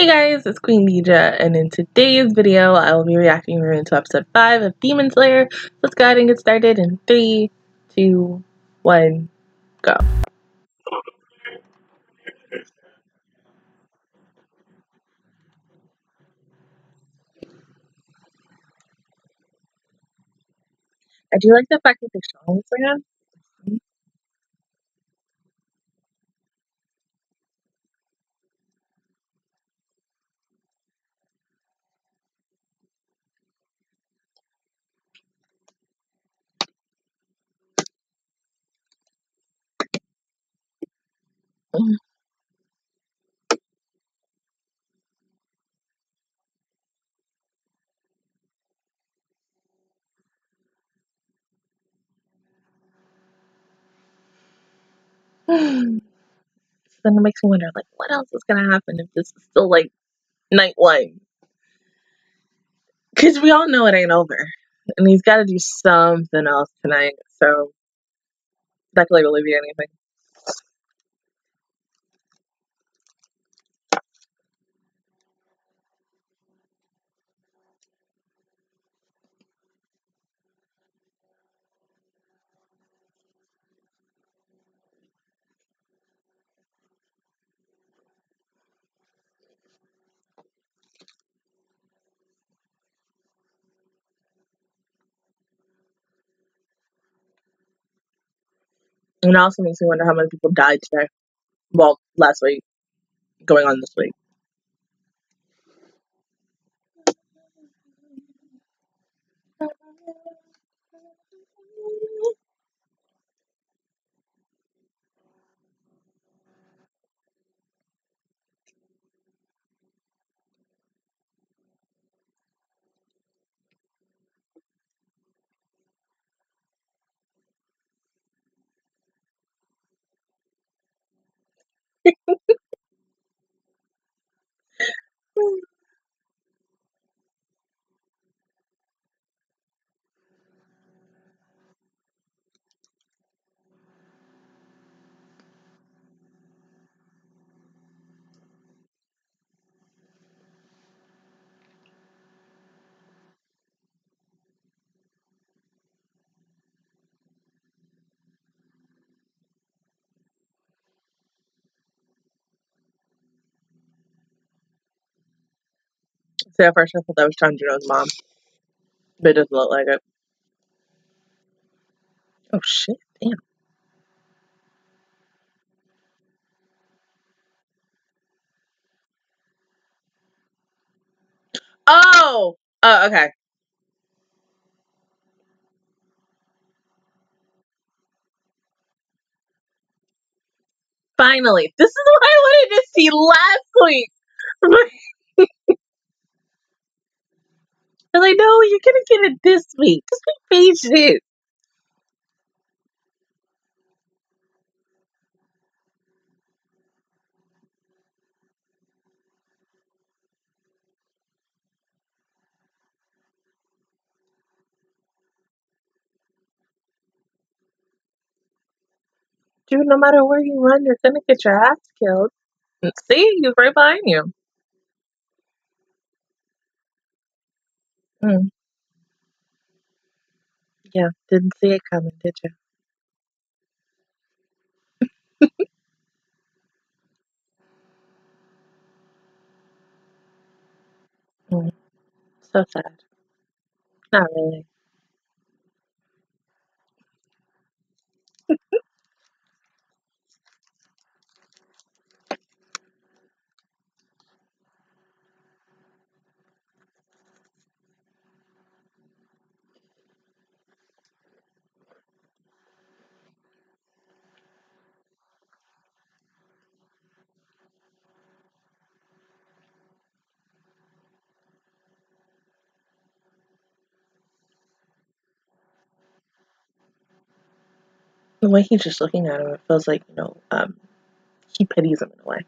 Hey guys, it's Queen Deja, and in today's video, I will be reacting to episode 5 of Demon Slayer. Let's go ahead and get started in 3, 2, 1, go. I do like the fact that the songs they have. Then it makes me wonder, like, what else is gonna happen if this is still like night one? Cause we all know it ain't over, and he's got to do something else tonight. So that could literally be anything. And it also makes me wonder how many people died today. Well, last week. Going on this week. So at first I thought that was Tanjiro's mom, but it doesn't look like it. Oh shit, damn. Oh! Oh, okay. Finally. This is what I wanted to see last week! They're like, no, you're gonna get it this week. Just be patient. Dude, no matter where you run, you're gonna get your ass killed. And see, he's right behind you. Yeah, didn't see it coming, did you? So sad. Not really. The way he's just looking at him, it feels like, you know, he pities him in a way.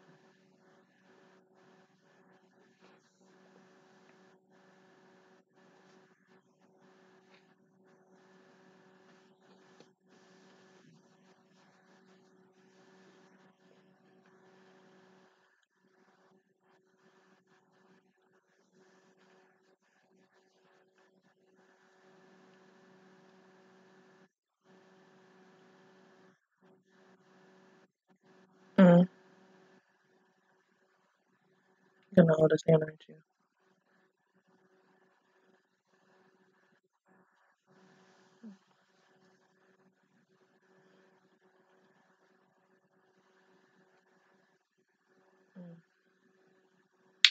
Mm. You're gonna hold his hand, aren't you?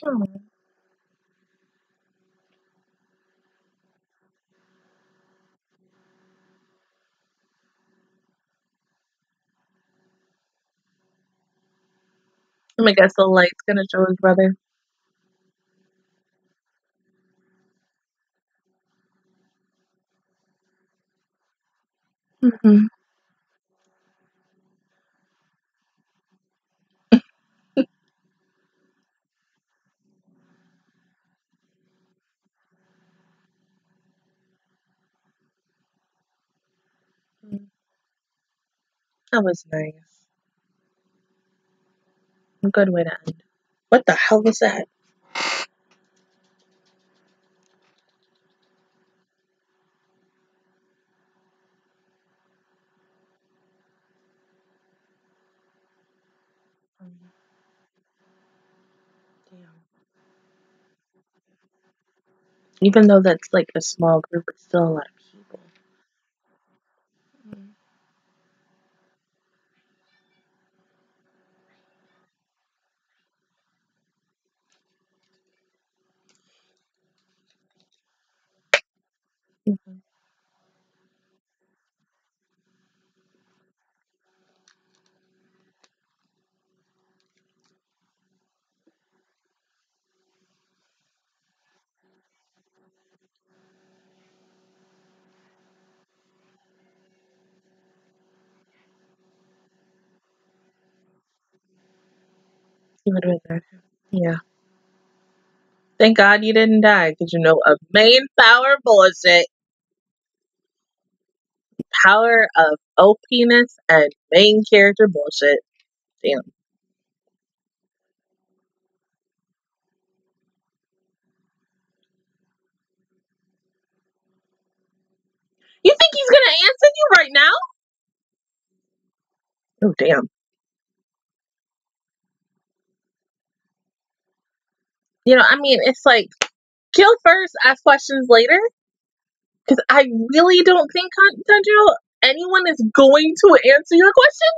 Oh. Let me guess, the light's gonna show his brother. Mm-hmm. That was nice. A good way to end. What the hell was that? Damn. Even though that's like a small group, it's still a lot of people. Mm. Mhm. You would rather. Yeah. Thank God you didn't die, because of main power bullshit. Power of OPness and main character bullshit. Damn. You think he's gonna answer you right now? Oh damn. I mean, it's like kill first, ask questions later. Because I really don't think, Tanjiro, anyone is going to answer your question.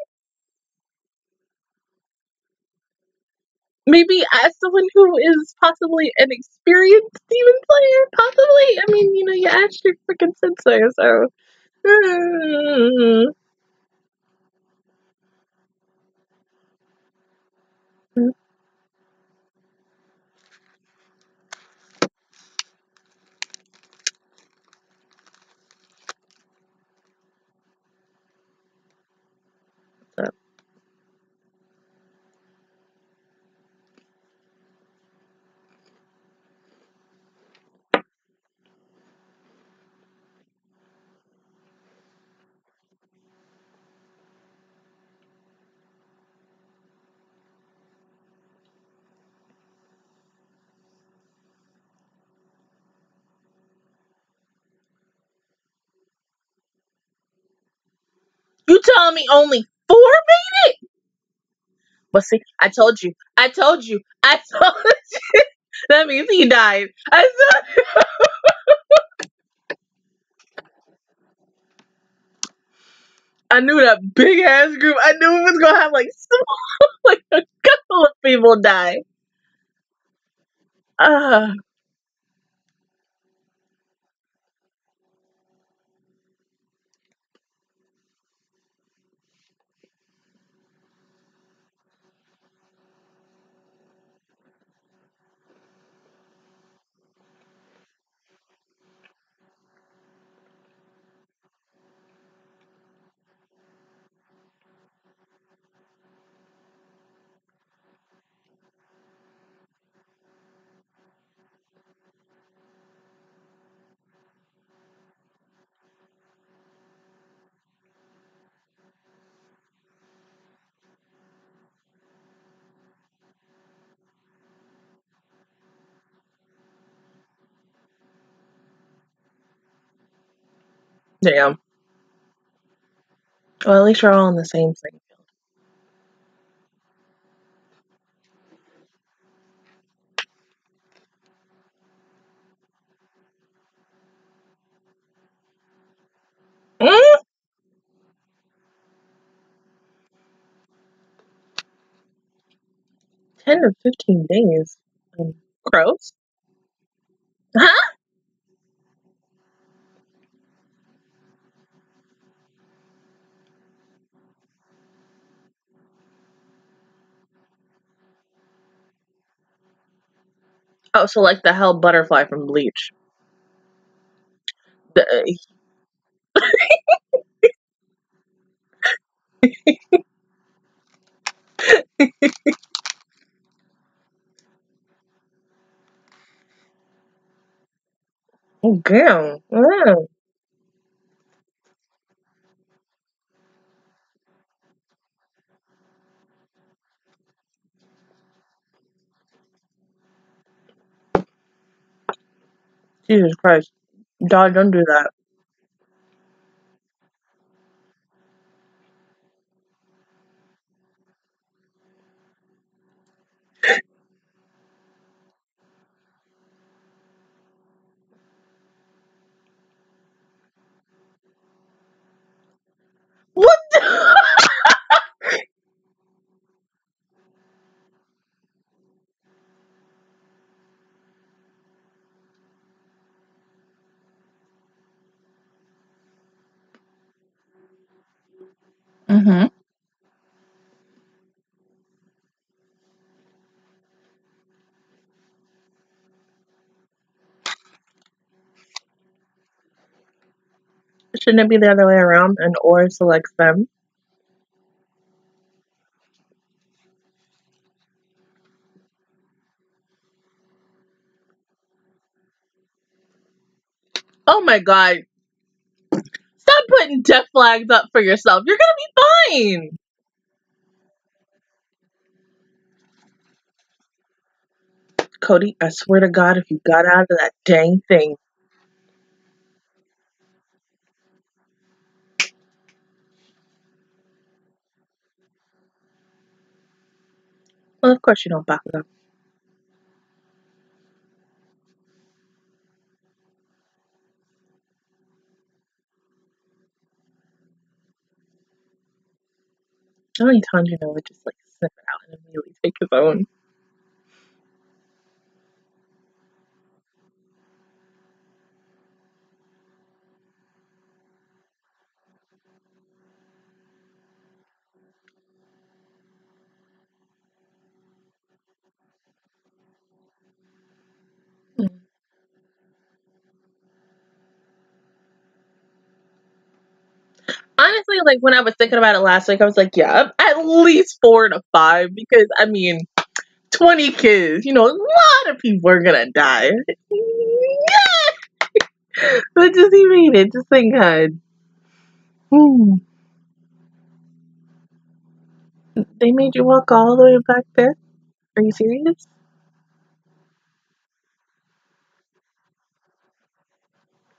Maybe as someone who is possibly an experienced demon player, possibly. I mean, you asked your freaking sensei, so. Mm. So, you telling me only 4 made it? Well, see, I told you. I told you. I told you. That means he died. I told you. I knew that big ass group. I knew it was gonna have like a couple of people die. Ah, damn. Well, at least we're all on the same thing. 10 to 15 days. Crows? Huh? Oh, so like the hell butterfly from Bleach. Oh, damn. Mm. Jesus Christ. God, don't do that. What the? Mm-hmm. Shouldn't it be the other way around and or selects them? Oh my god. Stop putting death flags up for yourself. You're gonna be fine. Cody, I swear to God, if you got out of that dang thing. Well, of course you don't, Bakugo. How many times you know would just like snip it out and immediately take his own? Mm. Honestly, like when I was thinking about it last week, I was like, yeah, at least 4 to 5 because I mean, 20 kids, a lot of people are gonna die. But just he made it. Just thank God. Hmm. They made you walk all the way back there. Are you serious?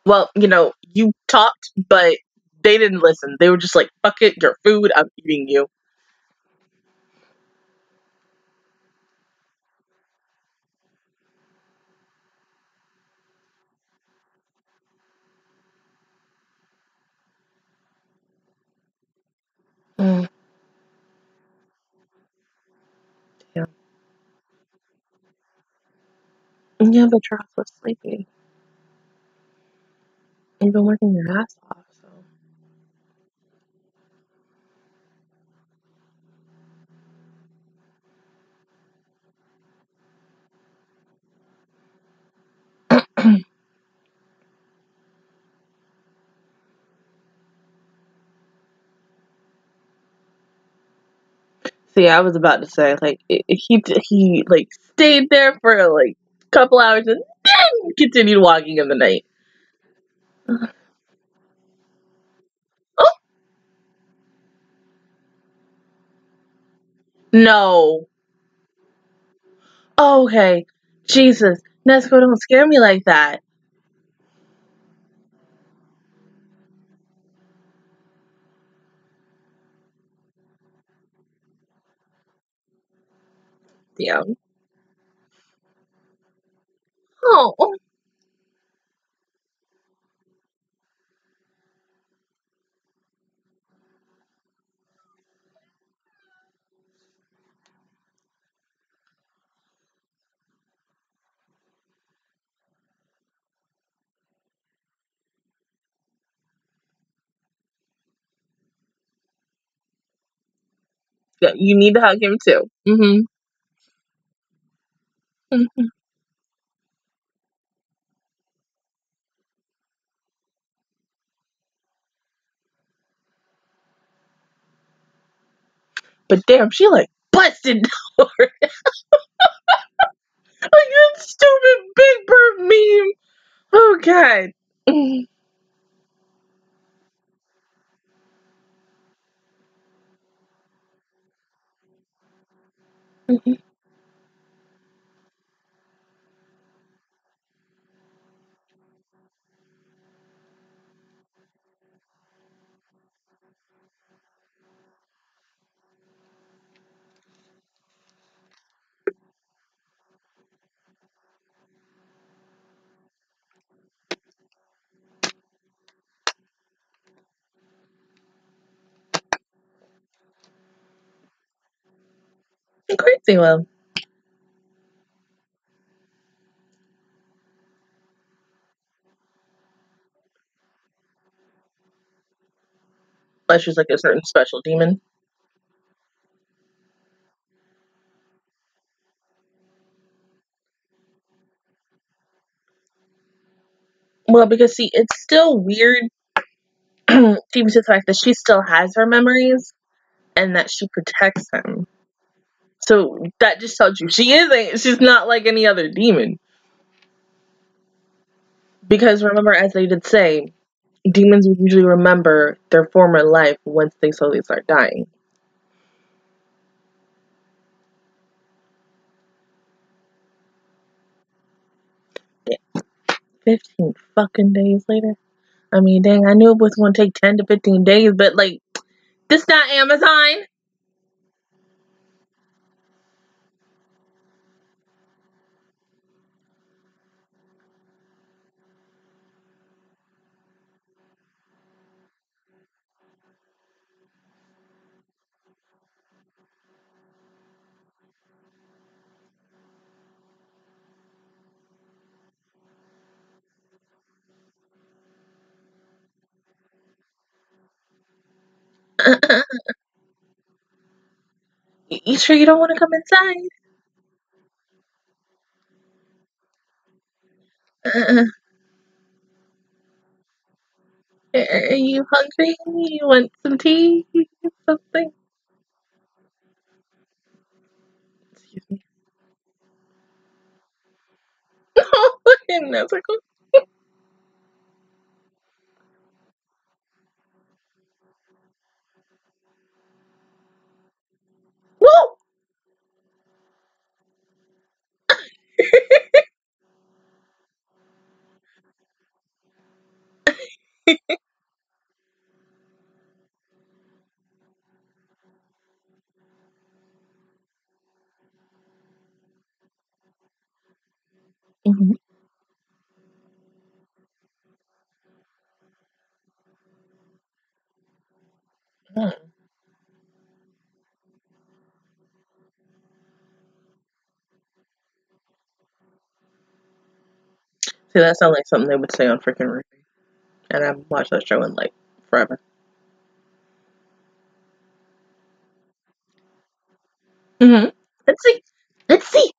Well, you talked, but they didn't listen. They were just like, fuck it, your food, I'm eating you. Mm, yeah. Yeah, but you're also sleepy. You've been working your ass off, so. See, I was about to say, like, he like, stayed there for, like, a couple hours and then continued walking in the night. Ugh. Oh! No. Okay. Jesus. Nezuko, don't scare me like that. Yeah. Oh. You need to hug him too. Mm-hmm. But damn, she like busted hard. Like that stupid Big Bird meme. Oh god. Mm-hmm. Crazy well. Unless she's like a certain special demon. Well, because see, it's still weird even to the fact that she still has her memories and that she protects him. So that just tells you she's not like any other demon. Because remember, as they did say, demons would usually remember their former life once they slowly start dying. Yeah. 15 fucking days later. I mean, dang, I knew it was going to take 10 to 15 days, but like, this not Amazon. You sure you don't want to come inside? Are you hungry? You want some tea? Something? Excuse me. Oh, look at Nezuko. Whoa! Mm-hmm. Mm. See, that sounds like something they would say on freaking Ruby. And I've watched that show in like forever. Mm-hmm. Let's see. Let's see.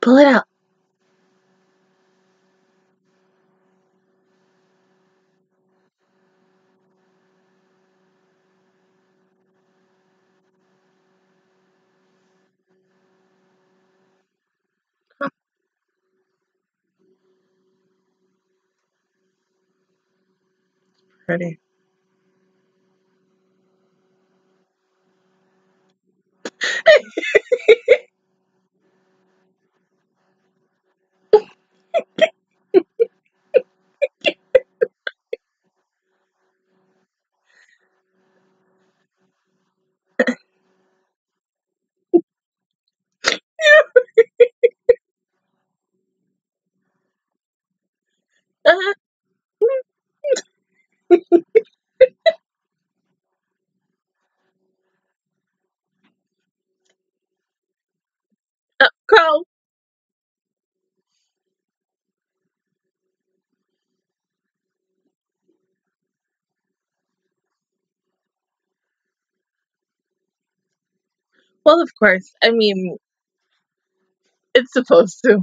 Pull it out. Ready. Well, of course. I mean, it's supposed to.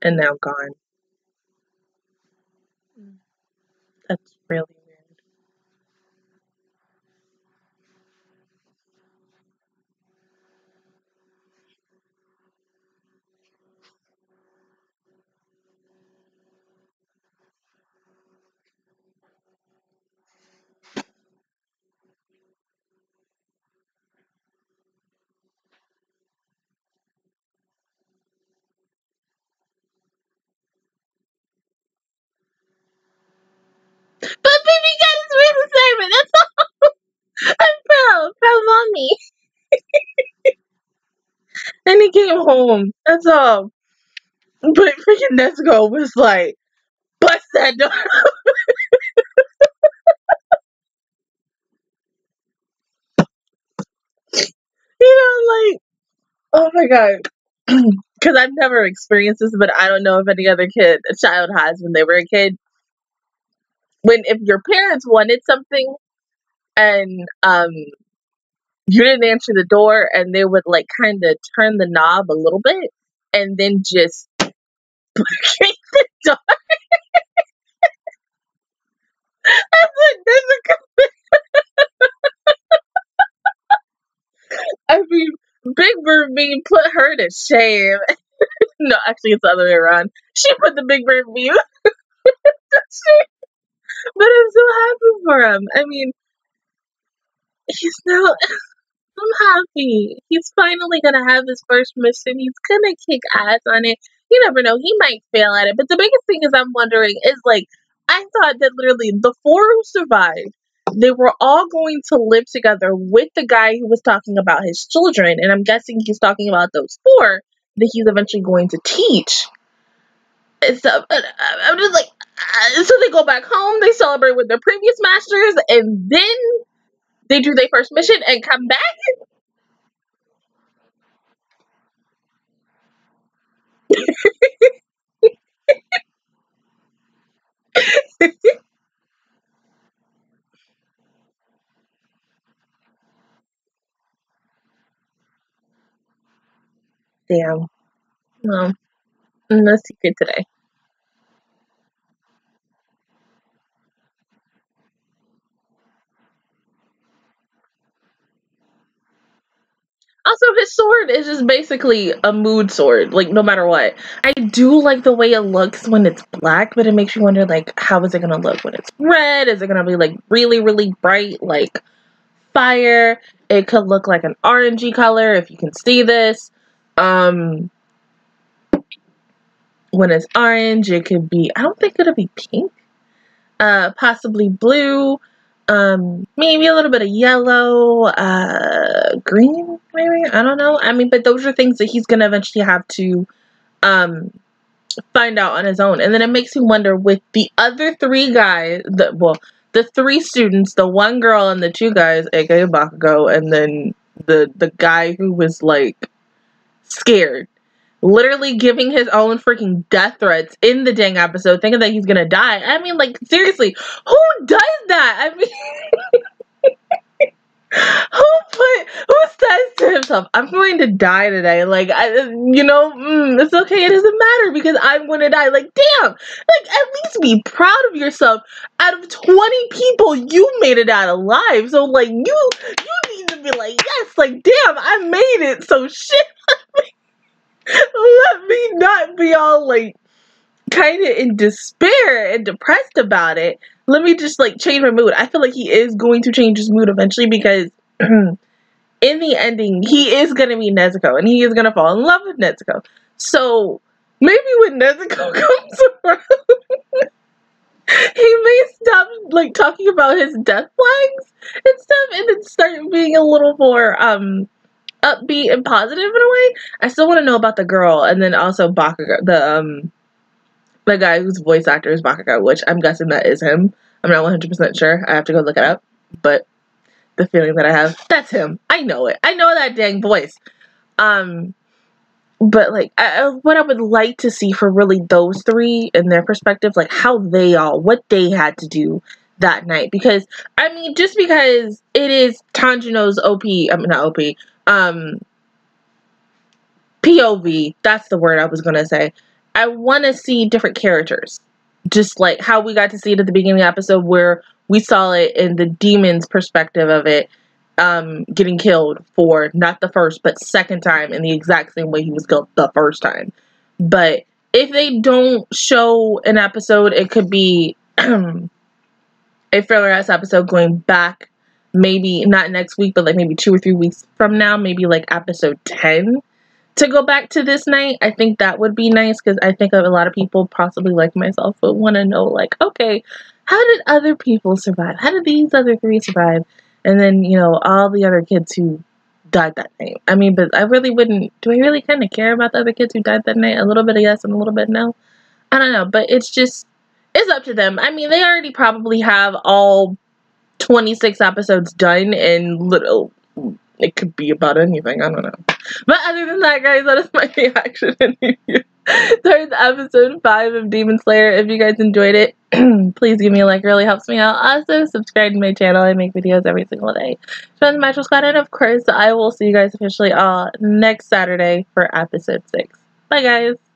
And now gone. Mm. That's really weird. But baby got his written assignment. That's all. I'm proud. Proud mommy. And he came home. That's all. But freaking Nezuko was like, bust that door. Like, oh my god. Because I've never experienced this, but I don't know if any other kid, a child has when they were a kid. When if your parents wanted something and you didn't answer the door and they would like kind of turn the knob a little bit and then just break the door. I mean, Big Ruby put her to shame. No, actually it's the other way around. She put the Big Ruby to shame. But I'm so happy for him. I mean, he's now, I'm happy. He's finally going to have his first mission. He's going to kick ass on it. You never know. He might fail at it. But the biggest thing is I'm wondering is like, I thought that literally the four who survived, they were all going to live together with the guy who was talking about his children. And I'm guessing he's talking about those four that he's eventually going to teach. And so I'm just like, so they go back home, they celebrate with their previous masters, and then they do their first mission and come back. Damn. Well, no secret today. Also, his sword is just basically a mood sword, like, no matter what. I do like the way it looks when it's black, but it makes you wonder, like, how is it going to look when it's red? Is it going to be, like, really, really bright, like, fire? It could look like an orangey color, if you can see this. When it's orange, it could be, I don't think it'll be pink. Possibly blue. Maybe a little bit of yellow, green, maybe, I don't know. I mean, but those are things that he's going to eventually have to, find out on his own. And then it makes me wonder with the other three guys, the three students, the one girl and the two guys, aka Bakugo, and then the guy who was, like, scared. Literally giving his own freaking death threats in the dang episode, thinking that he's gonna die. I mean, like, seriously, who does that? I mean, who says to himself, I'm going to die today? Like, it's okay, it doesn't matter because I'm gonna die. Like, damn, like, at least be proud of yourself. Out of 20 people, you made it out alive. So, like, you need to be like, yes, like, damn, I made it, so shit. Let me not be all, like, kind of in despair and depressed about it. Let me just, like, change my mood. I feel like he is going to change his mood eventually because in the ending, he is going to meet Nezuko and he is going to fall in love with Nezuko. So maybe when Nezuko comes around, he may stop, like, talking about his death flags and stuff and then start being a little more, upbeat and positive in a way. I still want to know about the girl and then also Bakugo, the guy whose voice actor is Bakugo, which I'm guessing that is him. I'm not 100% sure. I have to go look it up, but the feeling that I have, that's him. I know it. I know that dang voice. But, like, what I would like to see for really those three and their perspective, like, how they all, what they had to do that night. Because, I mean, just because it is Tanjiro's OP, POV, that's the word I was going to say. I want to see different characters. Just, like, how we got to see it at the beginning of the episode where we saw it in the demon's perspective of it. Getting killed for not the first but second time in the exact same way he was killed the first time. But if they don't show an episode, it could be a filler-ass episode going back, maybe not next week, but like maybe 2 or 3 weeks from now, maybe like episode 10, to go back to this night. I think that would be nice, because I think a lot of people, possibly like myself, would want to know, like, okay, how did other people survive? How did these other three survive? And then, you know, all the other kids who died that night. I mean, but I really wouldn't... Do I really kind of care about the other kids who died that night? A little bit of yes and a little bit no. I don't know. But it's just... It's up to them. I mean, they already probably have all 26 episodes done. And little... It could be about anything. I don't know. But other than that, guys, that is my reaction. Towards episode 5 of Demon Slayer. If you guys enjoyed it, please give me a like. It really helps me out. Also, subscribe to my channel. I make videos every single day. Join the Matchel Squad. And, of course, I will see you guys officially all next Saturday for episode 6. Bye, guys.